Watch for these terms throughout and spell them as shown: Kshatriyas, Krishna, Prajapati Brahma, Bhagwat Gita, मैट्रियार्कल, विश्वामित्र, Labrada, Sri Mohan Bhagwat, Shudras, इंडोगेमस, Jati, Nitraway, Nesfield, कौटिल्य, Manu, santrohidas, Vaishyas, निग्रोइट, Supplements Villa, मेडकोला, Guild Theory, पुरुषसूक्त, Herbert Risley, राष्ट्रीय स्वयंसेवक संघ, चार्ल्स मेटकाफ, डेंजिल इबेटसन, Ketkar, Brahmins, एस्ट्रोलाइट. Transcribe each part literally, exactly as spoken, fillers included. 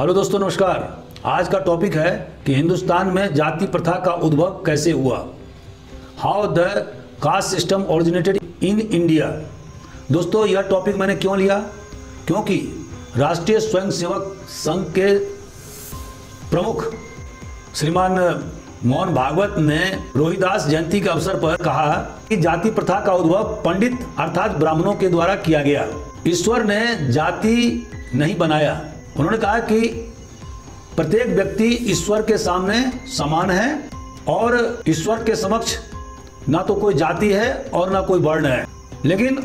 Hello दोस्तों नमस्कार। आज का टॉपिक है कि हिंदुस्तान में जाति प्रथा का उद्भव कैसे हुआ। How the caste system originated in India. दोस्तों यह टॉपिक मैंने क्यों लिया, क्योंकि राष्ट्रीय स्वयंसेवक संघ के प्रमुख श्रीमान मोहन भागवत ने रोहिदास जयंती के अवसर पर कहा कि जाति प्रथा का उद्भव पंडित अर्थात ब्राह्मणों के द्वारा किया गया। ईश्वर ने जाति नहीं बनाया। उन्होंने कहा कि प्रत्येक व्यक्ति ईश्वर के सामने समान है और ईश्वर के समक्ष ना तो कोई जाति है और ना कोई वर्ण है। लेकिन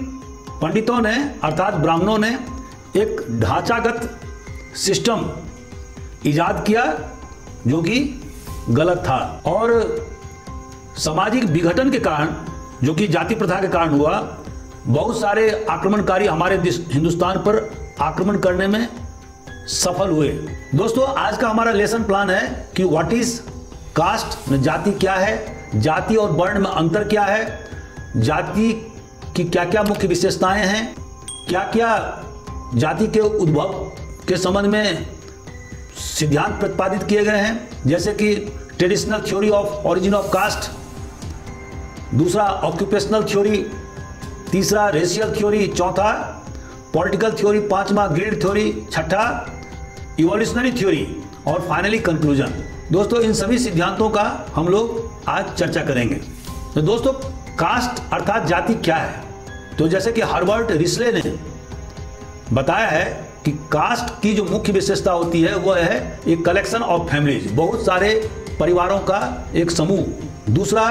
पंडितों ने अर्थात ब्राह्मणों ने एक ढांचागत सिस्टम इजाद किया जो कि गलत था और सामाजिक विघटन के कारण, जो कि जाति प्रथा के कारण हुआ, बहुत सारे आक्रमणकारी हमारे हिंदुस्तान पर आक्रमण करने में सफल हुए। दोस्तों आज का हमारा लेसन प्लान है कि व्हाट इज कास्ट, जाति क्या है, जाति और वर्ण में अंतर क्या है, जाति की क्या क्या मुख्य विशेषताएं हैं, क्या क्या जाति के उद्भव के संबंध में सिद्धांत प्रतिपादित किए गए हैं, जैसे कि traditional theory of origin of caste, दूसरा ऑक्यूपेशनल थ्योरी, तीसरा रेशियल थ्योरी, चौथा पॉलिटिकल थ्योरी, पांचवा ग्रेड थ्योरी, छठा इवोल्यूशनरी थ्योरी और फाइनली कंक्लूजन। दोस्तों इन सभी सिद्धांतों का हम लोग आज चर्चा करेंगे। तो दोस्तों कास्ट अर्थात जाति क्या है, तो जैसे कि हर्बर्ट रिस्ले ने बताया है कि कास्ट की जो मुख्य विशेषता होती है वह है एक कलेक्शन ऑफ फैमिलीज, बहुत सारे परिवारों का एक समूह। दूसरा,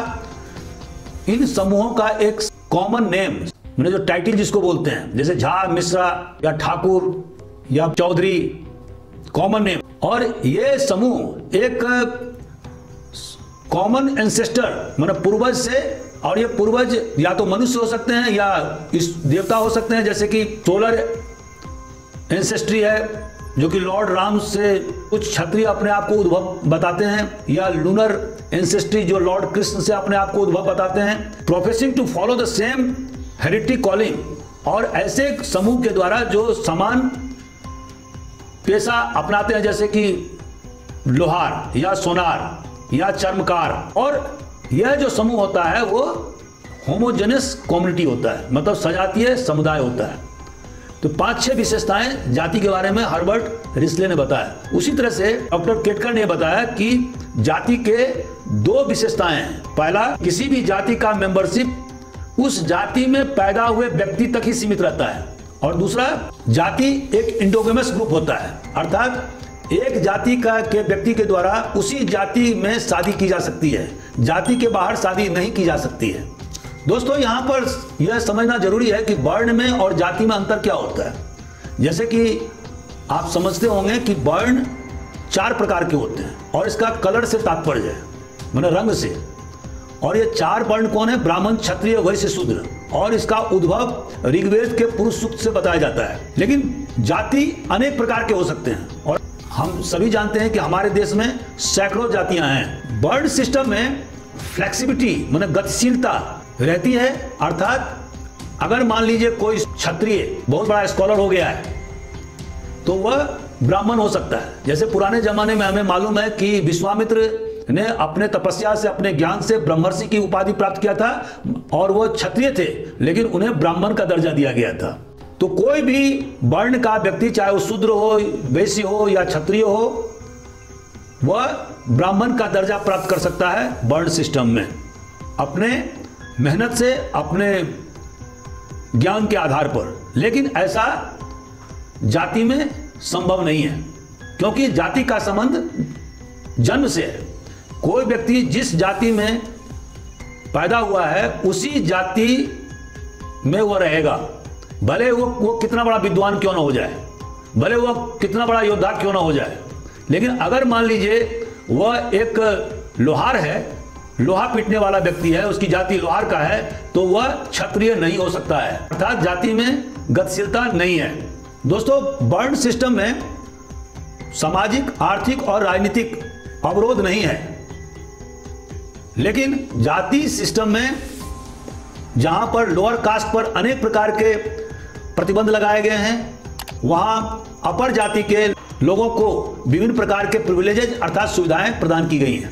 इन समूहों का एक कॉमन नेम, मैंने जो टाइटल जिसको बोलते हैं, जैसे झा, मिश्रा या ठाकुर या चौधरी, कॉमन नेम। और ये समूह एक कॉमन एंसेस्टर मतलब पूर्वज से, और ये पूर्वज या तो मनुष्य हो सकते हैं या इस देवता हो सकते हैं, जैसे कि सोलर एंसेस्ट्री है जो कि लॉर्ड राम से कुछ क्षत्रिय अपने आप को उद्भव बताते हैं, या लूनर एंसेस्ट्री जो लॉर्ड कृष्ण से अपने आप को उद्भव बताते हैं, professing to follow the same heredity calling. और ऐसे समूह के द्वारा जो समान पेशा अपनाते हैं, जैसे कि लोहार या सोनार या चर्मकार। और यह जो समूह होता है वो होमोजेनस कम्युनिटी होता है, मतलब सजातीय समुदाय होता है। तो पांच छह विशेषताएं जाति के बारे में हर्बर्ट रिस्ले ने बताया। उसी तरह से डॉक्टर केटकर ने बताया कि जाति के दो विशेषताएं हैं। पहला, किसी भी जाति का मेंबरशिप उस जाति में पैदा हुए व्यक्ति तक ही सीमित रहता है। और दूसरा, जाति एक इंडोगेमस ग्रुप होता है, अर्थात एक जाति का के व्यक्ति के द्वारा उसी जाति में शादी की जा सकती है, जाति के बाहर शादी नहीं की जा सकती है। दोस्तों यहाँ पर यह समझना जरूरी है कि वर्ण में और जाति में अंतर क्या होता है। जैसे कि आप समझते होंगे कि वर्ण चार प्रकार के होते हैं और इसका कलर से तात्पर्य है, मतलब रंग से। और ये चार वर्ण कौन है? ब्राह्मण, क्षत्रिय, वैश्य, शूद्र। और इसका उद्भव ऋग्वेद के पुरुषसूक्त से बताया जाता है। लेकिन जाति अनेक प्रकार के हो सकते हैं और हम सभी जानते हैं कि हमारे देश में सैकड़ों जातियां हैं। वर्ण सिस्टम में फ्लेक्सिबिलिटी माने गतिशीलता रहती है, अर्थात अगर मान लीजिए कोई क्षत्रिय बहुत बड़ा स्कॉलर हो गया है तो वह ब्राह्मण हो सकता है। जैसे पुराने जमाने में हमें मालूम है कि विश्वामित्र ने अपने तपस्या से, अपने ज्ञान से ब्रह्मर्षि की उपाधि प्राप्त किया था और वो क्षत्रिय थे, लेकिन उन्हें ब्राह्मण का दर्जा दिया गया था। तो कोई भी वर्ण का व्यक्ति, चाहे वो शूद्र हो, वैश्य हो या क्षत्रिय हो, वह ब्राह्मण का दर्जा प्राप्त कर सकता है वर्ण सिस्टम में, अपने मेहनत से, अपने ज्ञान के आधार पर। लेकिन ऐसा जाति में संभव नहीं है, क्योंकि जाति का संबंध जन्म से है। कोई व्यक्ति जिस जाति में पैदा हुआ है उसी जाति में वो रहेगा, भले वो वो कितना बड़ा विद्वान क्यों ना हो जाए, भले वो कितना बड़ा योद्धा क्यों ना हो जाए। लेकिन अगर मान लीजिए वह एक लोहार है, लोहा पीटने वाला व्यक्ति है, उसकी जाति लोहार का है, तो वह क्षत्रिय नहीं हो सकता है, अर्थात जाति में गतिशीलता नहीं है। दोस्तों वर्ण सिस्टम में सामाजिक, आर्थिक और राजनीतिक अवरोध नहीं है, लेकिन जाति सिस्टम में जहां पर लोअर कास्ट पर अनेक प्रकार के प्रतिबंध लगाए गए हैं, वहां अपर जाति के लोगों को विभिन्न प्रकार के प्रिविलेजेस अर्थात सुविधाएं प्रदान की गई हैं।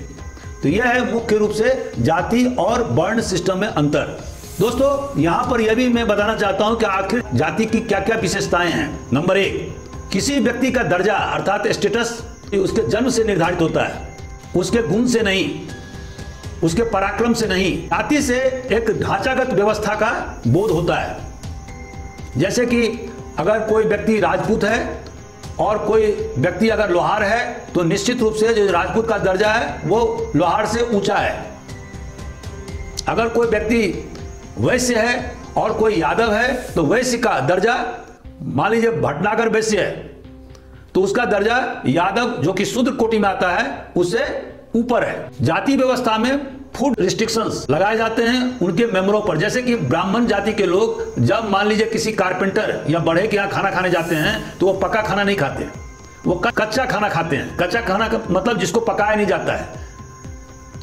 तो यह है मुख्य रूप से जाति और वर्ण सिस्टम में अंतर। दोस्तों यहाँ पर यह भी मैं बताना चाहता हूँ कि आखिर जाति की क्या क्या विशेषताएं हैं। नंबर एक, किसी व्यक्ति का दर्जा अर्थात स्टेटस उसके जन्म से निर्धारित होता है, उसके गुण से नहीं, उसके पराक्रम से नहीं। जाति से एक ढांचागत व्यवस्था का बोध होता है, जैसे कि अगर कोई व्यक्ति राजपूत है और कोई व्यक्ति अगर लोहार है तो निश्चित रूप से जो राजपूत का दर्जा है वो लोहार से ऊंचा है। अगर कोई व्यक्ति वैश्य है और कोई यादव है तो वैश्य का दर्जा, मान लीजिए भटनागर वैश्य है तो उसका दर्जा यादव जो कि शूद्र कोटि में आता है उससे ऊपर है। जाति व्यवस्था में फूड रिस्ट्रिक्शंस लगाए जाते हैं उनके मेंबरों पर, जैसे कि ब्राह्मण जाति के लोग जब मान लीजिए किसी कारपेंटर या बढ़े के यहाँ खाना खाने जाते हैं तो वो पक्का खाना नहीं खाते, वो कच्चा खाना खाते हैं। कच्चा खाना का मतलब जिसको पकाया नहीं जाता है।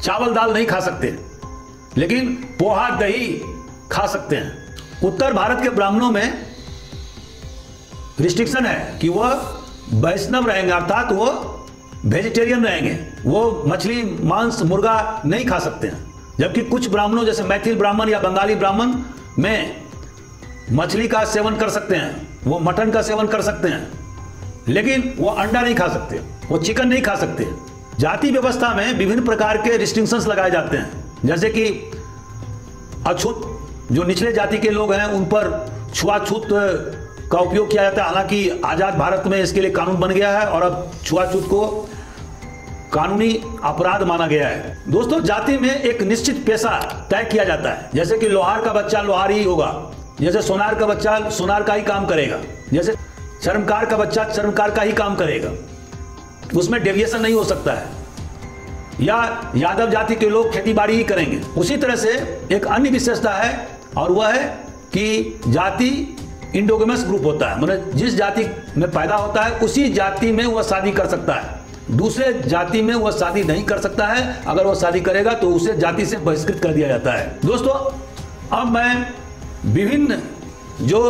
चावल दाल नहीं खा सकते लेकिन पोहा दही खा सकते हैं। उत्तर भारत के ब्राह्मणों में रिस्ट्रिक्शन है कि वह वैष्णव रहेंगे अर्थात वो वेजिटेरियन रहेंगे, वो मछली मांस मुर्गा नहीं खा सकते हैं। जबकि कुछ ब्राह्मणों जैसे मैथिल ब्राह्मण या बंगाली ब्राह्मण में मछली का सेवन कर सकते हैं, वो मटन का सेवन कर सकते हैं, लेकिन वो अंडा नहीं खा सकते, वो चिकन नहीं खा सकते। जाति व्यवस्था में विभिन्न प्रकार के रिस्ट्रिक्शंस लगाए जाते हैं, जैसे कि अछूत जो निचले जाति के लोग हैं उन पर छुआछूत का उपयोग किया जाता है। हालांकि आज़ाद भारत में इसके लिए कानून बन गया है और अब छुआछूत को कानूनी अपराध माना गया है। दोस्तों जाति में एक निश्चित पेशा तय किया जाता है, जैसे कि लोहार का बच्चा लोहार ही होगा, जैसे सोनार का बच्चा सोनार का ही काम करेगा, जैसे चर्मकार का बच्चा चर्मकार का ही काम करेगा, उसमें डेविएशन नहीं हो सकता है। या यादव जाति के लोग खेतीबाड़ी ही करेंगे। उसी तरह से एक अन्य विशेषता है और वह है कि जाति इंडोगेमस ग्रुप होता है, मतलब जिस जाति में पैदा होता है उसी जाति में वह शादी कर सकता है, दूसरे जाति में वह शादी नहीं कर सकता है। अगर वह शादी करेगा तो उसे जाति से बहिष्कृत कर दिया जाता है। दोस्तों अब मैं विभिन्न जो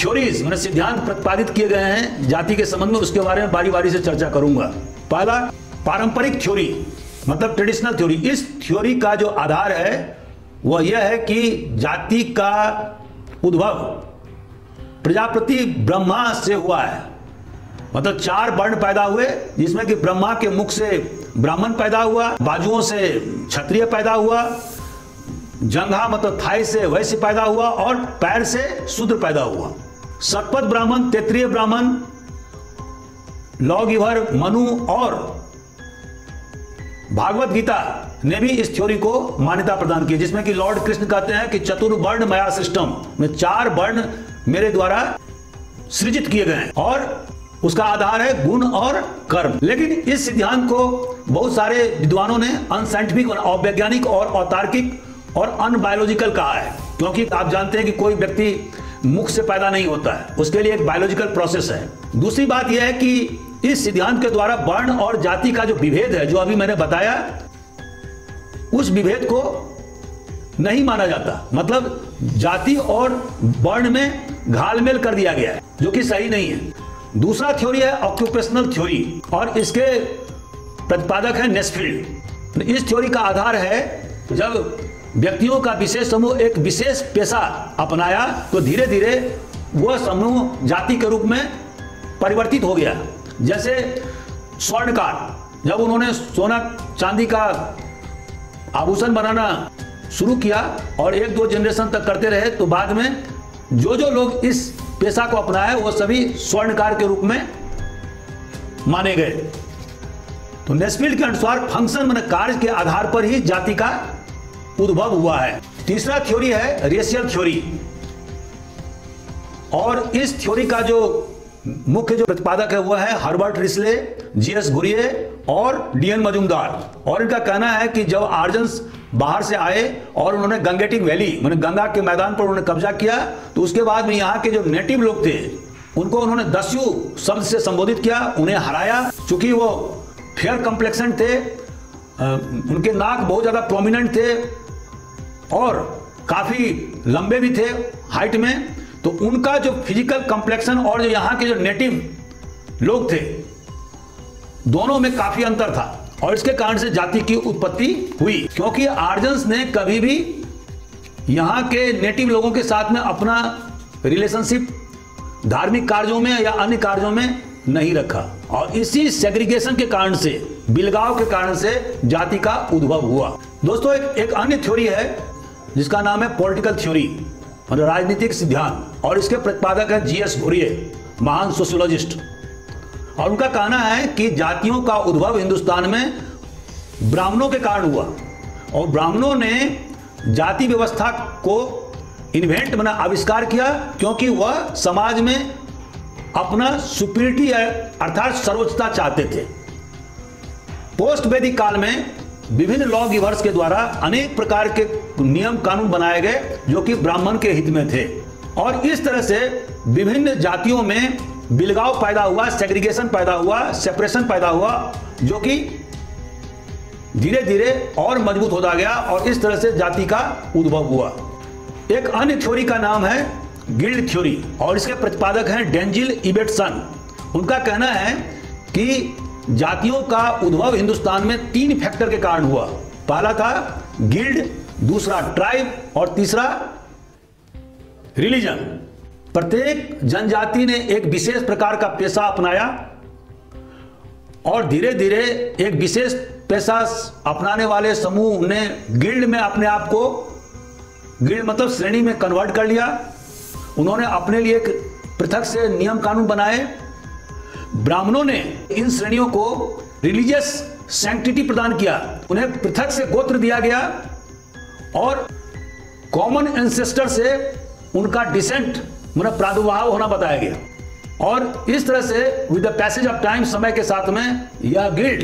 थ्योरीज मतलब सिद्धांत प्रतिपादित किए गए हैं जाति के संबंध में उसके बारे में बारी बारी से चर्चा करूंगा। पहला पारंपरिक थ्योरी मतलब ट्रेडिशनल थ्योरी। इस थ्योरी का जो आधार है वह यह है कि जाति का उद्भव प्रजापति ब्रह्मा से हुआ है, मतलब चार वर्ण पैदा हुए जिसमें कि ब्रह्मा के मुख से ब्राह्मण पैदा हुआ, बाजुओं से क्षत्रिय पैदा हुआ, जंघा मतलब थाई से वैश्य पैदा हुआ और पैर से शूद्र पैदा हुआ। सतपथ ब्राह्मण, तैत्तिरीय ब्राह्मण, लौगिभर, मनु और भागवत गीता ने भी इस थ्योरी को मान्यता प्रदान की, जिसमें कि लॉर्ड कृष्ण कहते हैं कि चतुर्वर्ण माया सिस्टम में चार वर्ण मेरे द्वारा सृजित किए गए हैं और उसका आधार है गुण और कर्म। लेकिन इस सिद्धांत को बहुत सारे विद्वानों ने अनसाइंटिफिक, अवैज्ञानिक और अतार्किक और अनबायोलॉजिकल कहा है, क्योंकि आप जानते हैं कि कोई व्यक्ति मुख से पैदा नहीं होता है, उसके लिए एक बायोलॉजिकल प्रोसेस है। दूसरी बात यह है कि इस सिद्धांत के द्वारा वर्ण और जाति का जो विभेद है जो अभी मैंने बताया उस विभेद को नहीं माना जाता, मतलब जाति और वर्ण में घालमेल कर दिया गया है जो कि सही नहीं है। दूसरा थ्योरी है ऑक्यूपेशनल थ्योरी और इसके प्रतिपादक है नेस्फील्ड। इस थ्योरी का आधार है जब व्यक्तियों का विशेष समूह एक विशेष पेशा अपनाया तो धीरे धीरे वह समूह जाति के रूप में परिवर्तित हो गया। जैसे स्वर्णकार जब उन्होंने सोना चांदी का आभूषण बनाना शुरू किया और एक दो जनरेशन तक करते रहे तो बाद में जो जो लोग इस पेशा को अपनाए वो सभी स्वर्णकार के रूप में माने गए। तो नेस्फील्ड के अनुसार फंक्शन माने कार्य के आधार पर ही जाति का उद्भव हुआ है। तीसरा थ्योरी है रेशियल थ्योरी और इस थ्योरी का जो मुख्य जो प्रतिपादक है वह है हर्बर्ट रिस्ले, जीएस गुरिये और डीएन मजूमदार और इनका कहना है कि जब आर्जन्स बाहर से आए और उन्होंने गंगेटिक वैली माने गंगा के मैदान पर उन्होंने कब्जा किया तो उसके बाद में यहाँ के जो नेटिव लोग थे उनको उन्होंने दस्यु शब्द से संबोधित किया, उन्हें हराया। चूंकि वो फेयर कम्प्लेक्शन थे, उनके नाक बहुत ज़्यादा प्रोमिनेंट थे और काफ़ी लंबे भी थे हाइट में, तो उनका जो फिजिकल कम्प्लेक्शन और जो यहाँ के जो नेटिव लोग थे, दोनों में काफी अंतर था और इसके कारण से जाति की उत्पत्ति हुई, क्योंकि आर्यंस ने कभी भी यहाँ के नेटिव लोगों के साथ में अपना रिलेशनशिप धार्मिक कार्यों में या अन्य कार्यों में नहीं रखा और इसी सेग्रीगेशन के कारण से, बिलगाव के कारण से जाति का उद्भव हुआ। दोस्तों एक, एक अन्य थ्योरी है जिसका नाम है पॉलिटिकल थ्योरी, राजनीतिक सिद्धांत, और इसके प्रतिपादक है जी एस घुरिये, महान सोशियोलॉजिस्ट, और उनका कहना है कि जातियों का उद्भव हिंदुस्तान में ब्राह्मणों के कारण हुआ और ब्राह्मणों ने जाति व्यवस्था को इन्वेंट बना आविष्कार किया, क्योंकि वह समाज में अपना सुपीरिटी अर्थात सर्वोच्चता चाहते थे। पोस्ट वैदिक काल में विभिन्न लॉ गिवर्स के द्वारा अनेक प्रकार के नियम कानून बनाए गए जो कि ब्राह्मण के हित में थे और इस तरह से विभिन्न जातियों में बिलगाव पैदा हुआ, सेग्रीगेशन पैदा हुआ, सेपरेशन पैदा हुआ, जो कि धीरे धीरे और मजबूत होता गया और इस तरह से जाति का उद्भव हुआ। एक अन्य थ्योरी का नाम है गिल्ड थ्योरी और इसके प्रतिपादक हैं डेंजिल इबेटसन। उनका कहना है कि जातियों का उद्भव हिंदुस्तान में तीन फैक्टर के कारण हुआ। पहला था गिल्ड, दूसरा ट्राइब और तीसरा रिलीजन। प्रत्येक जनजाति ने एक विशेष प्रकार का पेशा अपनाया और धीरे धीरे एक विशेष पेशा अपनाने वाले समूह ने गिल्ड में अपने आप को, गिल्ड मतलब श्रेणी, में कन्वर्ट कर लिया। उन्होंने अपने लिए पृथक से नियम कानून बनाए। ब्राह्मणों ने इन श्रेणियों को रिलीजियस सैंक्टिटी प्रदान किया, उन्हें पृथक से गोत्र दिया गया और कॉमन एंसेस्टर से उनका डिसेंट मतलब प्रादुर्भाव होना बताया गया और इस तरह से with the passage of time, समय के साथ में यह गिल्ड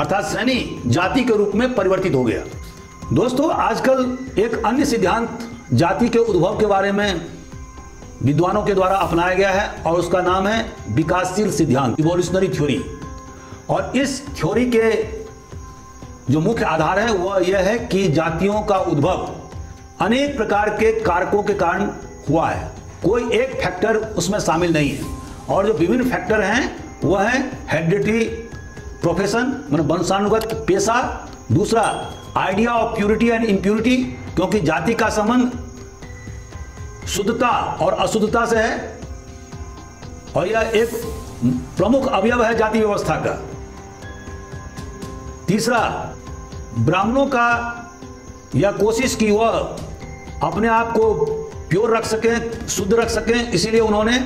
अर्थात श्रेणी जाति के रूप में परिवर्तित हो गया। दोस्तों आजकल एक अन्य सिद्धांत जाति के उद्भव के बारे में विद्वानों के द्वारा अपनाया गया है और उसका नाम है विकासशील सिद्धांत, इवोल्यूशनरी थ्योरी, और इस थ्योरी के जो मुख्य आधार है वह यह है कि जातियों का उद्भव अनेक प्रकार के कारकों के कारण हुआ है, कोई एक फैक्टर उसमें शामिल नहीं है और जो विभिन्न फैक्टर हैं वह है हेरिडिटी, प्रोफेशन मतलब वंशानुगत पेशा, दूसरा idea of purity and impurity क्योंकि जाति का संबंध शुद्धता और अशुद्धता से है और यह एक प्रमुख अवयव है जाति व्यवस्था का। तीसरा ब्राह्मणों का यह कोशिश की वह अपने आप को प्योर रख सकें, शुद्ध रख सकें, इसीलिए उन्होंने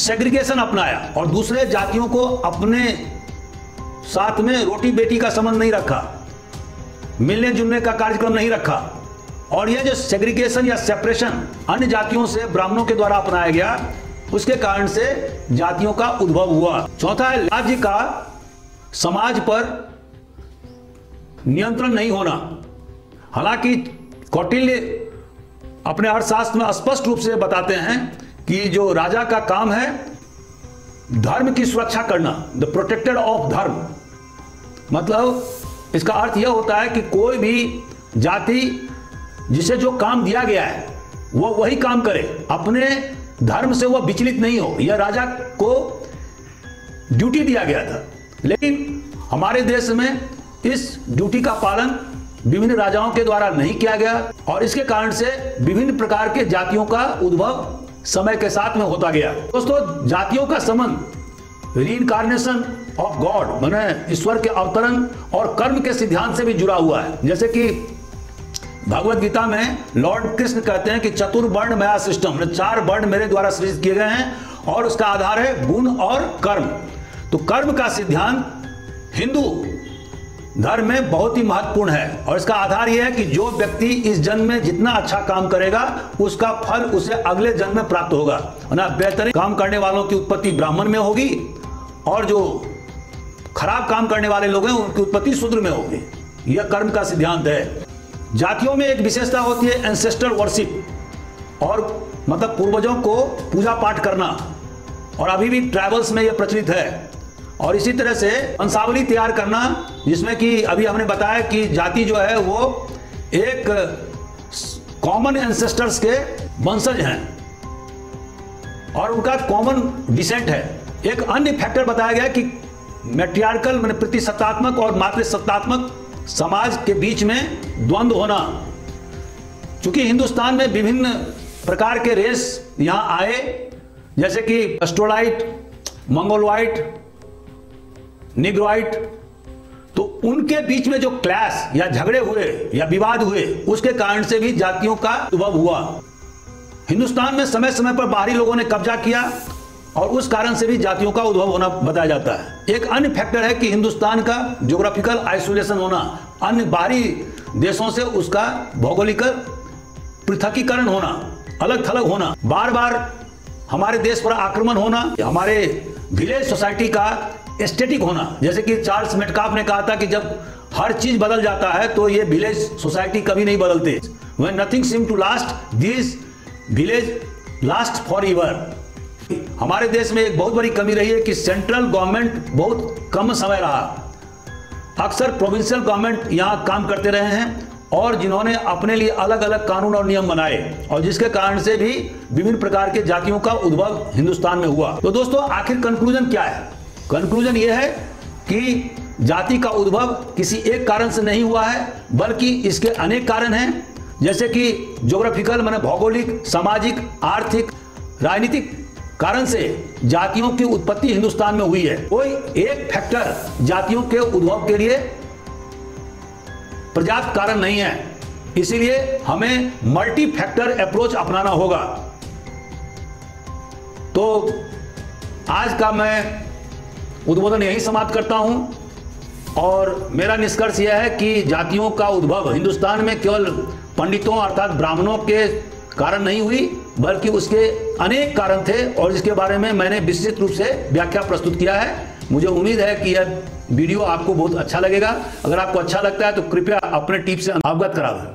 सेग्रीगेशन अपनाया और दूसरे जातियों को अपने साथ में रोटी बेटी का संबंध नहीं रखा, मिलने जुलने का कार्यक्रम नहीं रखा और यह जो सेग्रीगेशन या सेपरेशन अन्य जातियों से ब्राह्मणों के द्वारा अपनाया गया उसके कारण से जातियों का उद्भव हुआ। चौथा है राज्य का समाज पर नियंत्रण नहीं होना। हालांकि कौटिल्य अपने अर्थशास्त्र में स्पष्ट रूप से बताते हैं कि जो राजा का काम है धर्म की सुरक्षा करना, द प्रोटेक्टर ऑफ धर्म, मतलब इसका अर्थ यह होता है कि कोई भी जाति जिसे जो काम दिया गया है वह वही काम करे, अपने धर्म से वह विचलित नहीं हो, यह राजा को ड्यूटी दिया गया था। लेकिन हमारे देश में इस ड्यूटी का पालन विभिन्न राजाओं के द्वारा नहीं किया गया और इसके कारण से विभिन्न प्रकार के जातियों का उद्भव समय के साथ में होता गया। दोस्तों जातियों का संबंध रीइंकार्नेशन ऑफ गॉड माने ईश्वर के अवतरण और कर्म के सिद्धांत से भी जुड़ा हुआ है, जैसे कि भगवत गीता में लॉर्ड कृष्ण कहते हैं कि चतुर्वर्ण मया सिस्टम, चार वर्ण मेरे द्वारा सृजित किए गए हैं और उसका आधार है गुण और कर्म। तो कर्म का सिद्धांत हिंदू धर्म में बहुत ही महत्वपूर्ण है और इसका आधार यह है कि जो व्यक्ति इस जन्म में जितना अच्छा काम करेगा उसका फल उसे अगले जन्म में प्राप्त होगा। ना बेहतरीन काम करने वालों की उत्पत्ति ब्राह्मण में होगी और जो खराब काम करने वाले लोग हैं उनकी उत्पत्ति शूद्र में होगी, यह कर्म का सिद्धांत है। जातियों में एक विशेषता होती है एंसेस्टर वर्शिप और मतलब पूर्वजों को पूजा पाठ करना और अभी भी ट्राइबल्स में यह प्रचलित है और इसी तरह से वंशावली तैयार करना, जिसमें कि अभी हमने बताया कि जाति जो है वो एक कॉमन एंसेस्टर्स के वंशज हैं और उनका कॉमन डिसेंट है एक अन्य फैक्टर बताया गया कि मैट्रियार्कल माने प्रतिसत्तात्मक और मातृसत्तात्मक समाज के बीच में द्वंद्व होना, चूंकि हिंदुस्तान में विभिन्न प्रकार के रेस यहाँ आए जैसे कि एस्ट्रोलाइट, मंगोलवाइट, निग्रोइट, तो उनके बीच में जो क्लैश या झगड़े हुए या विवाद हुए उसके कारण से भी जातियों का उद्भव हुआ। हिंदुस्तान में समय समय पर बाहरी लोगों ने कब्जा किया और उस कारण से भी जातियों का उद्भव होना बताया जाता है। एक अन्य फैक्टर है कि हिंदुस्तान का ज्योग्राफिकल आइसोलेशन होना, अन्य बाहरी देशों से उसका भौगोलिक पृथकीकरण होना, अलग थलग होना, बार बार हमारे देश पर आक्रमण होना, हमारे विलेज सोसाइटी का एस्थेटिक होना। जैसे कि चार्ल्स मेटकाफ ने कहा था कि जब हर चीज बदल जाता है तो ये विलेज सोसाइटी कभी नहीं बदलते। When nothing seem to last this village last for ever. हमारे देश में एक बहुत बड़ी कमी रही है कि सेंट्रल गवर्नमेंट बहुत कम समय रहा, अक्सर प्रोविंशियल गवर्नमेंट यहाँ काम करते रहे हैं और जिन्होंने अपने लिए अलग अलग कानून और नियम बनाए और जिसके कारण से भी विभिन्न प्रकार के जातियों का उद्भव हिंदुस्तान में हुआ। तो दोस्तों आखिर कंक्लूजन क्या है? कंक्लूजन यह है कि जाति का उद्भव किसी एक कारण से नहीं हुआ है बल्कि इसके अनेक कारण हैं, जैसे कि ज्योग्राफिकल माने भौगोलिक, सामाजिक, आर्थिक, राजनीतिक कारण से जातियों की उत्पत्ति हिंदुस्तान में हुई है। कोई एक फैक्टर जातियों के उद्भव के लिए पर्याप्त कारण नहीं है, इसीलिए हमें मल्टी फैक्टर अप्रोच अपनाना होगा। तो आज का मैं उद्बोधन यही समाप्त करता हूं और मेरा निष्कर्ष यह है कि जातियों का उद्भव हिंदुस्तान में केवल पंडितों अर्थात ब्राह्मणों के कारण नहीं हुई बल्कि उसके अनेक कारण थे और जिसके बारे में मैंने विस्तृत रूप से व्याख्या प्रस्तुत किया है। मुझे उम्मीद है कि यह वीडियो आपको बहुत अच्छा लगेगा। अगर आपको अच्छा लगता है तो कृपया अपने टिप से अवगत करावें।